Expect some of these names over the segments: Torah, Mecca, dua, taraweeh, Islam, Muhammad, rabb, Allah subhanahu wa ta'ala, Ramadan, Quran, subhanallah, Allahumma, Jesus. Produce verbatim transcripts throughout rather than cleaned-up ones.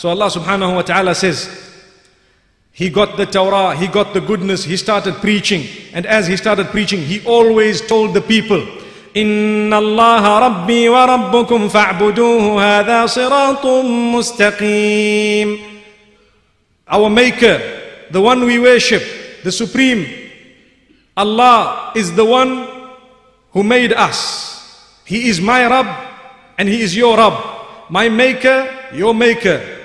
So Allah subhanahu wa ta'ala says, he got the Torah, he got the goodness, he started preaching. And as he started preaching, he always told the people, إِنَّ اللَّهَ رَبِّي وَرَبُّكُمْ فَاعْبُدُوهُ هَذَا صِرَاطٌ مُسْتَقِيمٌ. Our Maker, the one we worship, the Supreme, Allah is the one who made us. He is my Rabb and He is your Rabb. My Maker, your Maker.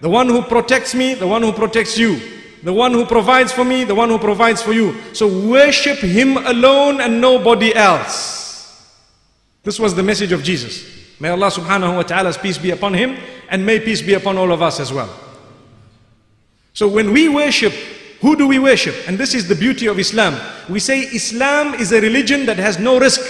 The one who protects me, the one who protects you. The one who provides for me, the one who provides for you. So worship Him alone and nobody else. This was the message of Jesus. May Allah subhanahu wa ta'ala's peace be upon Him, and may peace be upon all of us as well. So when we worship, who do we worship? And this is the beauty of Islam. We say Islam is a religion that has no risk.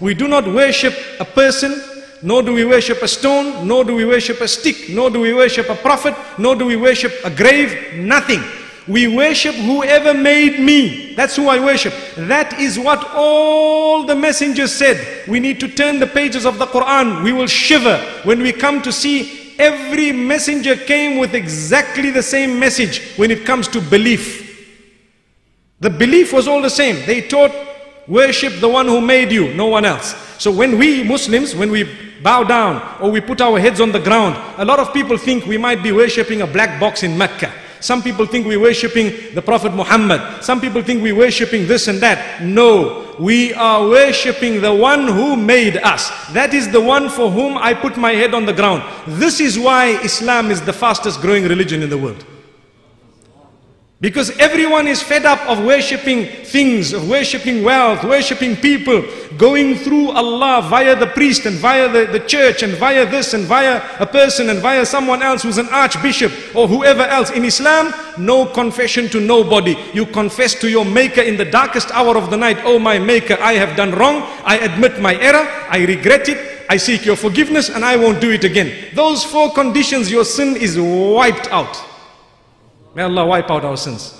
We do not worship a person, nor do we worship a stone, nor do we worship a stick, nor do we worship a prophet, nor do we worship a grave, nothing. We worship whoever made me. That's who I worship. That is what all the messengers said. We need to turn the pages of the Quran. We will shiver when we come to see every messenger came with exactly the same message when it comes to belief. The belief was all the same. They taught worship the one who made you, no one else. So when we Muslims, when we bow down or we put our heads on the ground, a lot of people think we might be worshipping a black box in Mecca. Some people think we're worshipping the Prophet Muhammad. Some people think we're worshipping this and that. No, we are worshipping the one who made us. That is the one for whom I put my head on the ground. This is why Islam is the fastest growing religion in the world. Because everyone is fed up of worshipping things, of worshipping wealth, worshipping people, going through Allah via the priest and via the, the church and via this and via a person and via someone else who's an archbishop or whoever else. In Islam, no confession to nobody. You confess to your Maker in the darkest hour of the night. Oh my Maker, I have done wrong. I admit my error. I regret it. I seek your forgiveness and I won't do it again. Those four conditions, your sin is wiped out. May Allah wipe out our sins.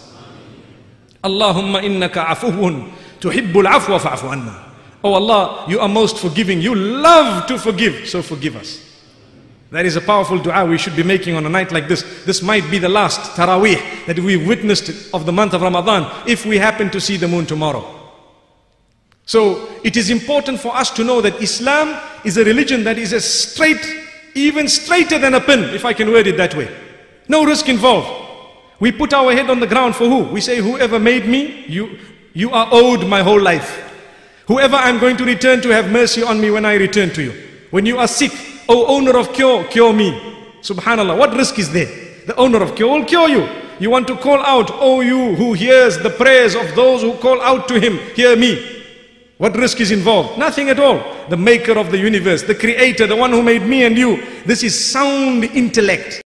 Allahumma innaka afuun tuhibbul afwa fa'fu anna. Oh Allah, you are most forgiving. You love to forgive, so forgive us. That is a powerful dua we should be making on a night like this. This might be the last taraweeh that we've witnessed of the month of Ramadan if we happen to see the moon tomorrow. So it is important for us to know that Islam is a religion that is as straight, even straighter than a pin, if I can word it that way. No risk involved. We put our head on the ground for who? We say, whoever made me, you, you are owed my whole life. Whoever I'm going to return to, have mercy on me when I return to you. When you are sick, O owner of cure, cure me. Subhanallah, what risk is there? The owner of cure will cure you. You want to call out, O you who hears the prayers of those who call out to him, hear me. What risk is involved? Nothing at all. The Maker of the universe, the Creator, the one who made me and you. This is sound intellect.